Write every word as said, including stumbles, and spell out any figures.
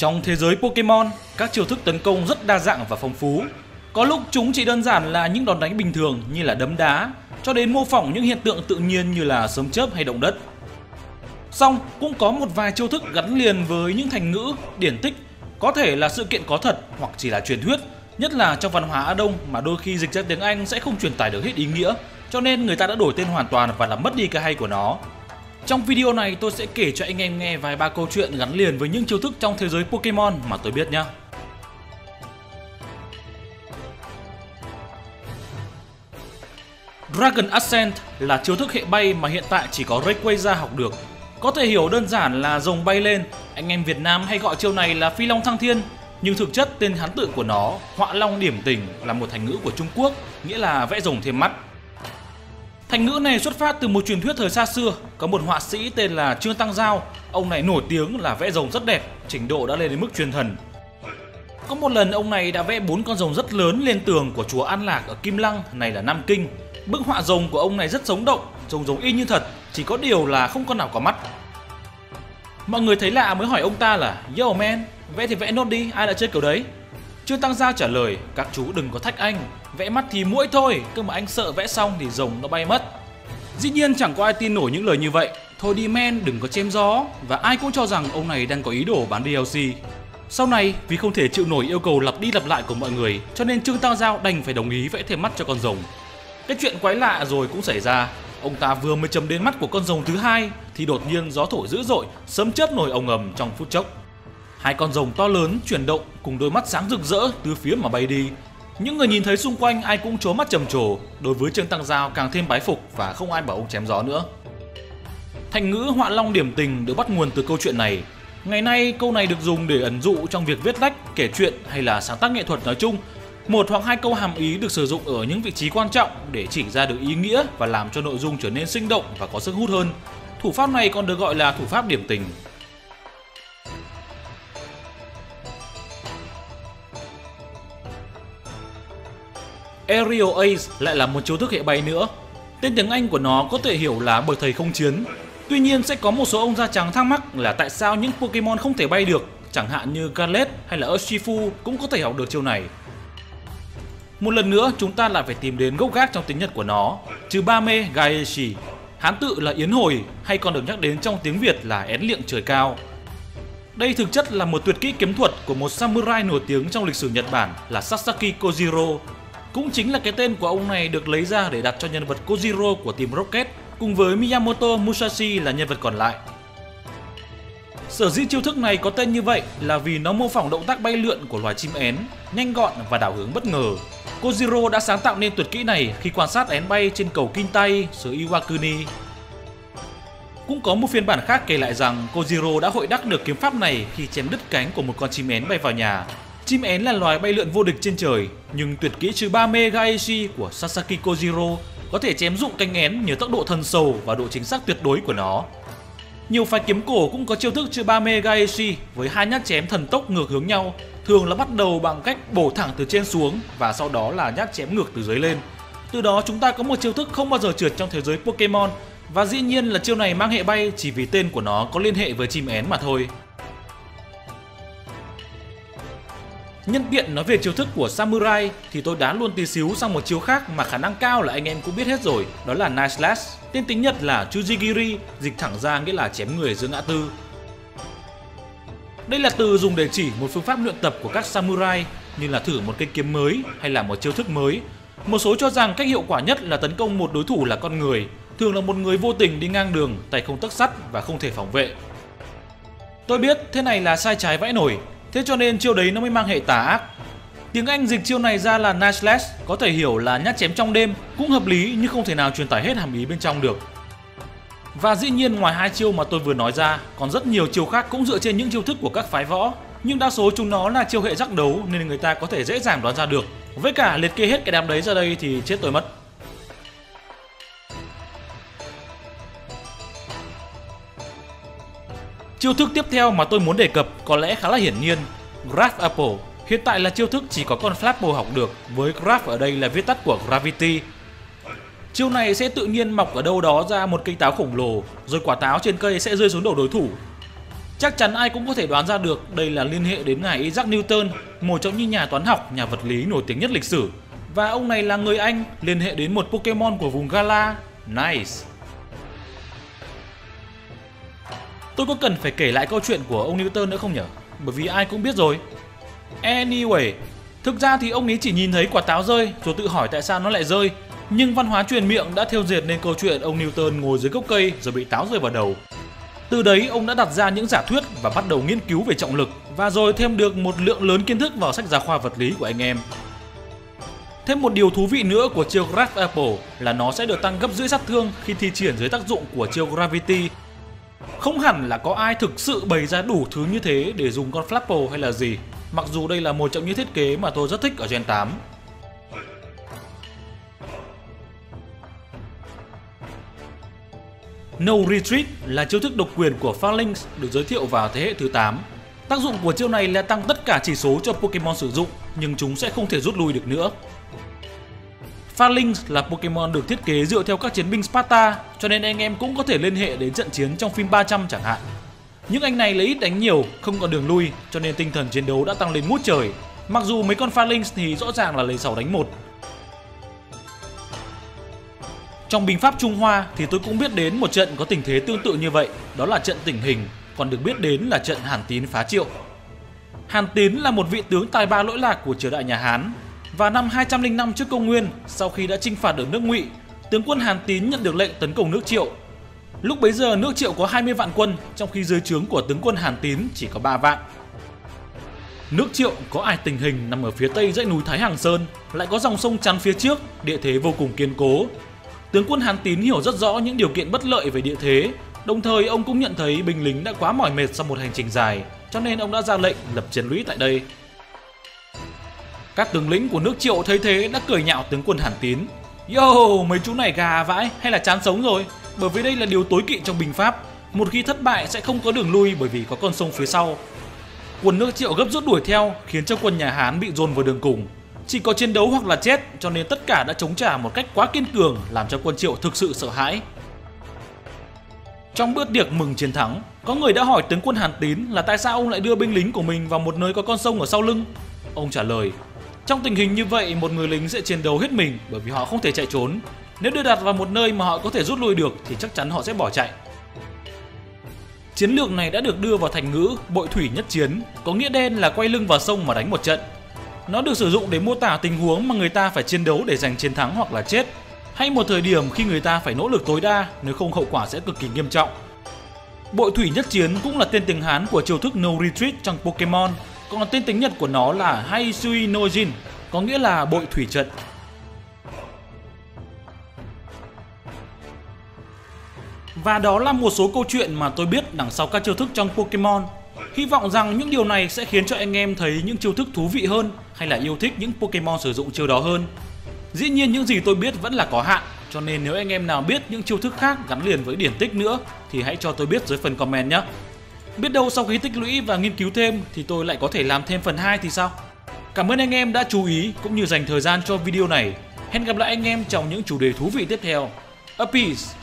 Trong thế giới Pokemon, các chiêu thức tấn công rất đa dạng và phong phú. Có lúc chúng chỉ đơn giản là những đòn đánh bình thường như là đấm đá, cho đến mô phỏng những hiện tượng tự nhiên như là sấm chớp hay động đất. Song cũng có một vài chiêu thức gắn liền với những thành ngữ, điển tích, có thể là sự kiện có thật hoặc chỉ là truyền thuyết, nhất là trong văn hóa Á Đông mà đôi khi dịch ra tiếng Anh sẽ không truyền tải được hết ý nghĩa, cho nên người ta đã đổi tên hoàn toàn và làm mất đi cái hay của nó. Trong video này tôi sẽ kể cho anh em nghe vài ba câu chuyện gắn liền với những chiêu thức trong thế giới Pokemon mà tôi biết nhé. Dragon Ascent là chiêu thức hệ bay mà hiện tại chỉ có Rayquaza học được. Có thể hiểu đơn giản là rồng bay lên, anh em Việt Nam hay gọi chiêu này là phi long thăng thiên. Nhưng thực chất tên hán tự của nó, họa long điểm tình, là một thành ngữ của Trung Quốc, nghĩa là vẽ rồng thêm mắt. Thành ngữ này xuất phát từ một truyền thuyết thời xa xưa, có một họa sĩ tên là Trương Tăng Giao. Ông này nổi tiếng là vẽ rồng rất đẹp, trình độ đã lên đến mức truyền thần. Có một lần ông này đã vẽ bốn con rồng rất lớn lên tường của chùa An Lạc ở Kim Lăng, này là Nam Kinh. Bức họa rồng của ông này rất sống động, trông giống y như thật, chỉ có điều là không con nào có mắt. Mọi người thấy lạ mới hỏi ông ta là: "Yo man, vẽ thì vẽ nốt đi, ai đã chơi kiểu đấy?" Trương Tăng Giao trả lời: "Các chú đừng có thách anh, vẽ mắt thì mũi thôi, cơ mà anh sợ vẽ xong thì rồng nó bay mất." Dĩ nhiên chẳng có ai tin nổi những lời như vậy. Thôi đi men, đừng có chém gió. Và ai cũng cho rằng ông này đang có ý đồ bán đê lờ xê. Sau này vì không thể chịu nổi yêu cầu lặp đi lặp lại của mọi người, cho nên Trương Tăng Giao đành phải đồng ý vẽ thêm mắt cho con rồng. Cái chuyện quái lạ rồi cũng xảy ra. Ông ta vừa mới chấm đến mắt của con rồng thứ hai thì đột nhiên gió thổi dữ dội, sấm chớp nổi ồng ầm trong phút chốc. Hai con rồng to lớn chuyển động cùng đôi mắt sáng rực rỡ từ phía mà bay đi. Những người nhìn thấy xung quanh ai cũng trố mắt trầm trồ, đối với Trương Tăng Giao càng thêm bái phục và không ai bảo ông chém gió nữa. Thành ngữ họa long điểm tình được bắt nguồn từ câu chuyện này. Ngày nay câu này được dùng để ẩn dụ trong việc viết lách, kể chuyện hay là sáng tác nghệ thuật nói chung. Một hoặc hai câu hàm ý được sử dụng ở những vị trí quan trọng để chỉ ra được ý nghĩa và làm cho nội dung trở nên sinh động và có sức hút hơn. Thủ pháp này còn được gọi là thủ pháp điểm tình. Aerial Ace lại là một chiêu thức hệ bay nữa. Tên tiếng Anh của nó có thể hiểu là bậc thầy không chiến. Tuy nhiên sẽ có một số ông da trắng thắc mắc là tại sao những Pokemon không thể bay được, chẳng hạn như Gareth hay là Ashifu cũng có thể học được chiêu này. Một lần nữa chúng ta lại phải tìm đến gốc gác trong tiếng Nhật của nó, trừ ba mê Gaeshi, hán tự là yến hồi hay còn được nhắc đến trong tiếng Việt là én liệng trời cao. Đây thực chất là một tuyệt kỹ kiếm thuật của một samurai nổi tiếng trong lịch sử Nhật Bản là Sasaki Kojiro. Cũng chính là cái tên của ông này được lấy ra để đặt cho nhân vật Kojiro của team Rocket, cùng với Miyamoto Musashi là nhân vật còn lại. Sở dĩ chiêu thức này có tên như vậy là vì nó mô phỏng động tác bay lượn của loài chim én, nhanh gọn và đảo hướng bất ngờ. Kojiro đã sáng tạo nên tuyệt kỹ này khi quan sát én bay trên cầu Kintai, xứ Iwakuni. Cũng có một phiên bản khác kể lại rằng Kojiro đã hội đắc được kiếm pháp này khi chém đứt cánh của một con chim én bay vào nhà. Chim én là loài bay lượn vô địch trên trời, nhưng tuyệt kỹ trừ ba mê Gaeshi của Sasaki Kojiro có thể chém rụng cánh én nhờ tốc độ thần sầu và độ chính xác tuyệt đối của nó. Nhiều phái kiếm cổ cũng có chiêu thức trừ ba mê Gaeshi với hai nhát chém thần tốc ngược hướng nhau, thường là bắt đầu bằng cách bổ thẳng từ trên xuống và sau đó là nhát chém ngược từ dưới lên. Từ đó chúng ta có một chiêu thức không bao giờ trượt trong thế giới Pokemon, và dĩ nhiên là chiêu này mang hệ bay chỉ vì tên của nó có liên hệ với chim én mà thôi. Nhân tiện nói về chiêu thức của Samurai thì tôi đá luôn tí xíu sang một chiêu khác mà khả năng cao là anh em cũng biết hết rồi, đó là Night Slash, tên tiếng Nhật là Chujigiri, dịch thẳng ra nghĩa là chém người giữa ngã tư. Đây là từ dùng để chỉ một phương pháp luyện tập của các Samurai, như là thử một cây kiếm mới hay là một chiêu thức mới. Một số cho rằng cách hiệu quả nhất là tấn công một đối thủ là con người, thường là một người vô tình đi ngang đường, tay không tấc sắt và không thể phòng vệ. Tôi biết thế này là sai trái vãi nổi, thế cho nên chiêu đấy nó mới mang hệ tà ác. Tiếng Anh dịch chiêu này ra là Night Slash, có thể hiểu là nhát chém trong đêm, cũng hợp lý nhưng không thể nào truyền tải hết hàm ý bên trong được. Và dĩ nhiên ngoài hai chiêu mà tôi vừa nói ra, còn rất nhiều chiêu khác cũng dựa trên những chiêu thức của các phái võ, nhưng đa số chúng nó là chiêu hệ giác đấu nên người ta có thể dễ dàng đoán ra được. Với cả liệt kê hết cái đám đấy ra đây thì chết tôi mất. Chiêu thức tiếp theo mà tôi muốn đề cập có lẽ khá là hiển nhiên, Flapple. Hiện tại là chiêu thức chỉ có con Flapple học được, với Graph ở đây là viết tắt của Gravity. Chiêu này sẽ tự nhiên mọc ở đâu đó ra một cây táo khổng lồ, rồi quả táo trên cây sẽ rơi xuống đầu đối thủ. Chắc chắn ai cũng có thể đoán ra được đây là liên hệ đến ngài Isaac Newton, một trong những nhà toán học, nhà vật lý nổi tiếng nhất lịch sử. Và ông này là người Anh, liên hệ đến một Pokemon của vùng Galar. Nice! Tôi có cần phải kể lại câu chuyện của ông Newton nữa không nhở? Bởi vì ai cũng biết rồi. Anyway, thực ra thì ông ấy chỉ nhìn thấy quả táo rơi rồi tự hỏi tại sao nó lại rơi. Nhưng văn hóa truyền miệng đã thêu dệt nên câu chuyện ông Newton ngồi dưới gốc cây rồi bị táo rơi vào đầu. Từ đấy ông đã đặt ra những giả thuyết và bắt đầu nghiên cứu về trọng lực, và rồi thêm được một lượng lớn kiến thức vào sách giáo khoa vật lý của anh em. Thêm một điều thú vị nữa của chiêu Flapple là nó sẽ được tăng gấp rưỡi sát thương khi thi triển dưới tác dụng của chiêu Gravity. Không hẳn là có ai thực sự bày ra đủ thứ như thế để dùng con Flapple hay là gì, mặc dù đây là một trong những thiết kế mà tôi rất thích ở Gen tám. No Retreat là chiêu thức độc quyền của Falinks được giới thiệu vào thế hệ thứ tám. Tác dụng của chiêu này là tăng tất cả chỉ số cho Pokemon sử dụng, nhưng chúng sẽ không thể rút lui được nữa. Falinks là Pokemon được thiết kế dựa theo các chiến binh Sparta, cho nên anh em cũng có thể liên hệ đến trận chiến trong phim ba trăm chẳng hạn. Những anh này lấy ít đánh nhiều, không còn đường lui, cho nên tinh thần chiến đấu đã tăng lên ngút trời. Mặc dù mấy con Falinks thì rõ ràng là lấy sáu đánh một. Trong binh pháp Trung Hoa thì tôi cũng biết đến một trận có tình thế tương tự như vậy, đó là trận Tỉnh Hình, còn được biết đến là trận Hàn Tín phá Triệu. Hàn Tín là một vị tướng tài ba lỗi lạc của triều đại nhà Hán, và năm hai trăm lẻ năm trước công nguyên, sau khi đã chinh phạt được nước Ngụy, tướng quân Hàn Tín nhận được lệnh tấn công nước Triệu. Lúc bấy giờ nước Triệu có hai mươi vạn quân, trong khi dưới trướng của tướng quân Hàn Tín chỉ có ba vạn. Nước Triệu có ải Tình Hình nằm ở phía tây dãy núi Thái Hàng Sơn, lại có dòng sông chắn phía trước, địa thế vô cùng kiên cố. Tướng quân Hàn Tín hiểu rất rõ những điều kiện bất lợi về địa thế, đồng thời ông cũng nhận thấy binh lính đã quá mỏi mệt sau một hành trình dài, cho nên ông đã ra lệnh lập chiến lũy tại đây. Các tướng lĩnh của nước Triệu thấy thế đã cười nhạo tướng quân Hàn Tín. Yo, mấy chú này gà vãi hay là chán sống rồi, bởi vì đây là điều tối kỵ trong binh pháp, một khi thất bại sẽ không có đường lui bởi vì có con sông phía sau. Quân nước Triệu gấp rút đuổi theo khiến cho quân nhà Hán bị dồn vào đường cùng. Chỉ có chiến đấu hoặc là chết, cho nên tất cả đã chống trả một cách quá kiên cường, làm cho quân Triệu thực sự sợ hãi. Trong bữa tiệc mừng chiến thắng, có người đã hỏi tướng quân Hàn Tín là tại sao ông lại đưa binh lính của mình vào một nơi có con sông ở sau lưng. Ông trả lời, trong tình hình như vậy một người lính sẽ chiến đấu hết mình bởi vì họ không thể chạy trốn. Nếu đưa đặt vào một nơi mà họ có thể rút lui được thì chắc chắn họ sẽ bỏ chạy. Chiến lược này đã được đưa vào thành ngữ bội thủy nhất chiến, có nghĩa đen là quay lưng vào sông mà đánh một trận. Nó được sử dụng để mô tả tình huống mà người ta phải chiến đấu để giành chiến thắng hoặc là chết, hay một thời điểm khi người ta phải nỗ lực tối đa, nếu không hậu quả sẽ cực kỳ nghiêm trọng. Bội thủy nhất chiến cũng là tên tiếng Hán của chiêu thức No Retreat trong Pokemon, còn tên tiếng Nhật của nó là Haisui no Jin, có nghĩa là bội thủy trận. Và đó là một số câu chuyện mà tôi biết đằng sau các chiêu thức trong Pokemon. Hy vọng rằng những điều này sẽ khiến cho anh em thấy những chiêu thức thú vị hơn, hay là yêu thích những Pokemon sử dụng chiêu đó hơn. Dĩ nhiên những gì tôi biết vẫn là có hạn, cho nên nếu anh em nào biết những chiêu thức khác gắn liền với điển tích nữa thì hãy cho tôi biết dưới phần comment nhé. Biết đâu sau khi tích lũy và nghiên cứu thêm thì tôi lại có thể làm thêm phần hai thì sao. Cảm ơn anh em đã chú ý cũng như dành thời gian cho video này. Hẹn gặp lại anh em trong những chủ đề thú vị tiếp theo. A peace.